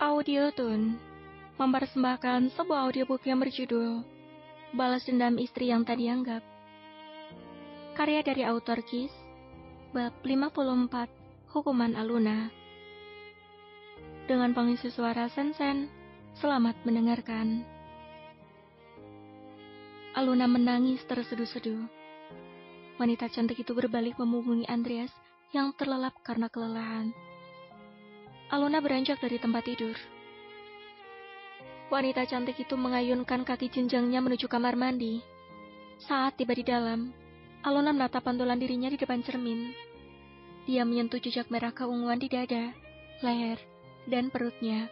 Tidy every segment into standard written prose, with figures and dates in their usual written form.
AudioToon mempersembahkan sebuah audiobook yang berjudul Balas Dendam Istri Yang Tadi Anggap, karya dari autor Kiss, bab 54, Hukuman Aluna, dengan pengisi suara SenSen. Selamat mendengarkan. Aluna menangis terseduh-seduh. Wanita cantik itu berbalik memunggungi Andreas yang terlelap karena kelelahan. Aluna beranjak dari tempat tidur. Wanita cantik itu mengayunkan kaki jenjangnya menuju kamar mandi. Saat tiba di dalam, Aluna menatap pantulan dirinya di depan cermin. Dia menyentuh jejak merah keunguan di dada, leher, dan perutnya.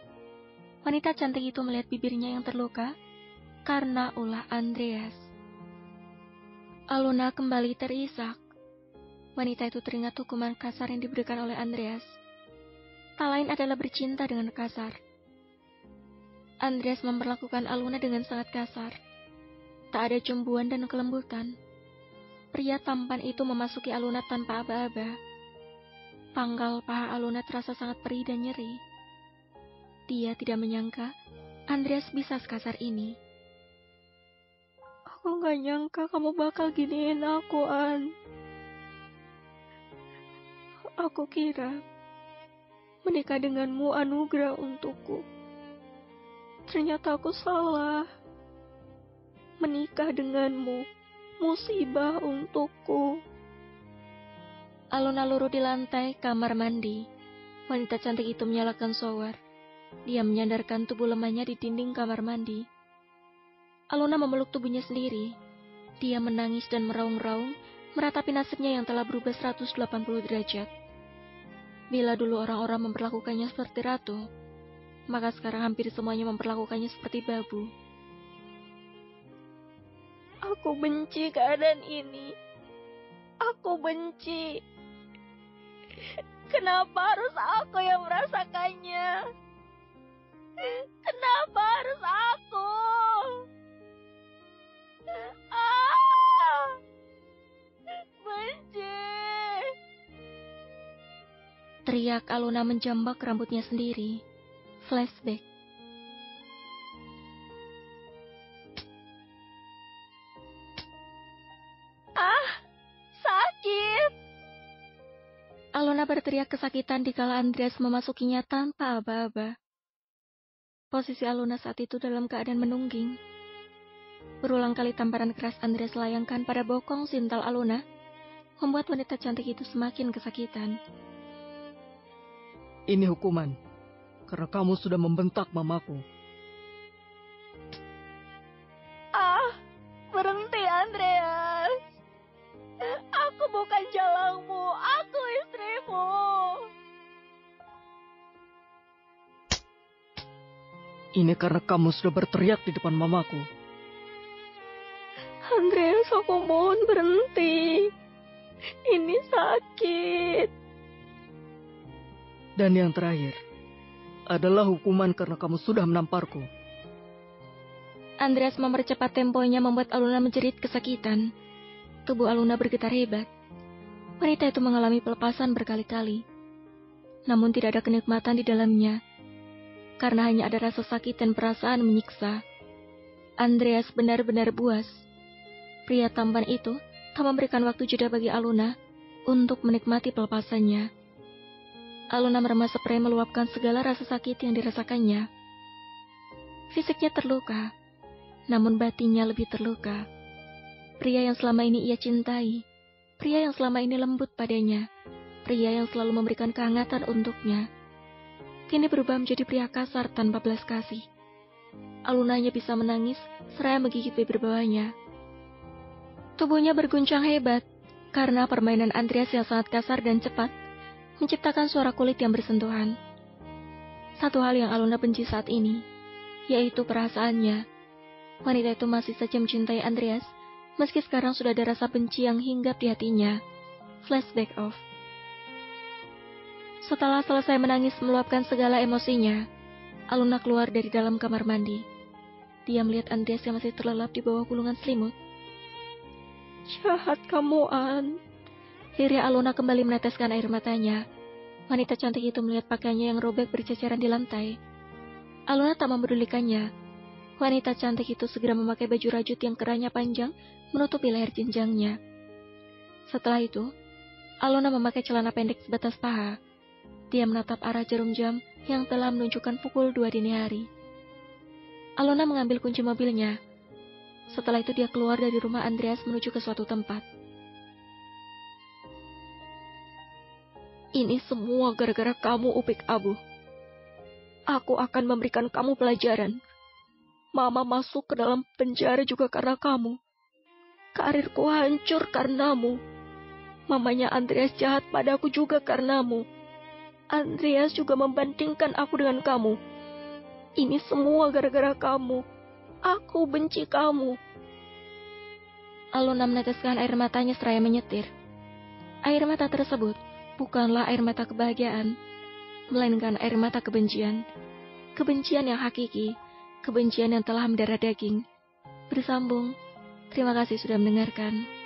Wanita cantik itu melihat bibirnya yang terluka karena ulah Andreas. Aluna kembali terisak. Wanita itu teringat hukuman kasar yang diberikan oleh Andreas. Tak lain adalah bercinta dengan kasar. Andreas memperlakukan Aluna dengan sangat kasar. Tak ada cemburuan dan kelembutan. Pria tampan itu memasuki Aluna tanpa aba-aba. Pangkal paha Aluna terasa sangat perih dan nyeri. Dia tidak menyangka Andreas bisa sekasar ini. Aku gak nyangka kamu bakal giniin aku, An. Aku kira menikah denganmu anugerah untukku. Ternyata aku salah. Menikah denganmu musibah untukku. Aluna luruh di lantai kamar mandi. Wanita cantik itu menyalakan shower. Dia menyandarkan tubuh lemahnya di dinding kamar mandi. Aluna memeluk tubuhnya sendiri. Dia menangis dan meraung-raung, meratapi nasibnya yang telah berubah 180 derajat. Bila dulu orang-orang memperlakukannya seperti ratu, maka sekarang hampir semuanya memperlakukannya seperti babu. Aku benci keadaan ini. Aku benci. Kenapa harus aku yang merasakannya? Kenapa harus aku? Ah, benci. Teriak Aluna menjambak rambutnya sendiri. Flashback. Ah, sakit. Aluna berteriak kesakitan dikala Andreas memasukinya tanpa aba-aba. Posisi Aluna saat itu dalam keadaan menungging. Berulang kali tamparan keras Andreas layangkan pada bokong sintal Aluna membuat wanita cantik itu semakin kesakitan. Ini hukuman, karena kamu sudah membentak mamaku. Ah, berhenti Andreas. Aku bukan jalangmu, aku istrimu. Ini karena kamu sudah berteriak di depan mamaku. Andreas, aku mohon berhenti. Ini sakit. Dan yang terakhir adalah hukuman karena kamu sudah menamparku. Andreas mempercepat temponya membuat Aluna menjerit kesakitan. Tubuh Aluna bergetar hebat. Wanita itu mengalami pelepasan berkali-kali. Namun tidak ada kenikmatan di dalamnya. Karena hanya ada rasa sakit dan perasaan menyiksa. Andreas benar-benar buas. Pria tampan itu tak memberikan waktu jeda bagi Aluna untuk menikmati pelepasannya. Aluna meremas spray meluapkan segala rasa sakit yang dirasakannya. Fisiknya terluka, namun batinnya lebih terluka. Pria yang selama ini ia cintai, pria yang selama ini lembut padanya, pria yang selalu memberikan kehangatan untuknya, kini berubah menjadi pria kasar tanpa belas kasih. Aluna hanya bisa menangis seraya menggigit bibir bawahnya. Tubuhnya berguncang hebat karena permainan Andreas yang sangat kasar dan cepat menciptakan suara kulit yang bersentuhan. Satu hal yang Aluna benci saat ini, yaitu perasaannya. Wanita itu masih saja mencintai Andreas, meski sekarang sudah ada rasa benci yang hinggap di hatinya. Flashback off. Setelah selesai menangis meluapkan segala emosinya, Aluna keluar dari dalam kamar mandi. Dia melihat Andreas yang masih terlelap di bawah gulungan selimut. Jahat kamu, An. Lirik Aluna kembali meneteskan air matanya. Wanita cantik itu melihat pakaiannya yang robek berceceran di lantai. Aluna tak mempedulikannya. Wanita cantik itu segera memakai baju rajut yang kerahnya panjang menutupi leher jenjangnya. Setelah itu, Aluna memakai celana pendek sebatas paha. Dia menatap arah jarum jam yang telah menunjukkan pukul 2 dini hari. Aluna mengambil kunci mobilnya. Setelah itu dia keluar dari rumah Andreas menuju ke suatu tempat. Ini semua gara-gara kamu, Upik Abu. Aku akan memberikan kamu pelajaran. Mama masuk ke dalam penjara juga karena kamu. Karirku hancur karenamu. Mamanya Andreas jahat padaku juga karenamu. Andreas juga membandingkan aku dengan kamu. Ini semua gara-gara kamu. Aku benci kamu. Aluna meneteskan air matanya seraya menyetir. Air mata tersebut bukanlah air mata kebahagiaan, melainkan air mata kebencian. Kebencian yang hakiki, kebencian yang telah mendarah daging. Bersambung. Terima kasih sudah mendengarkan.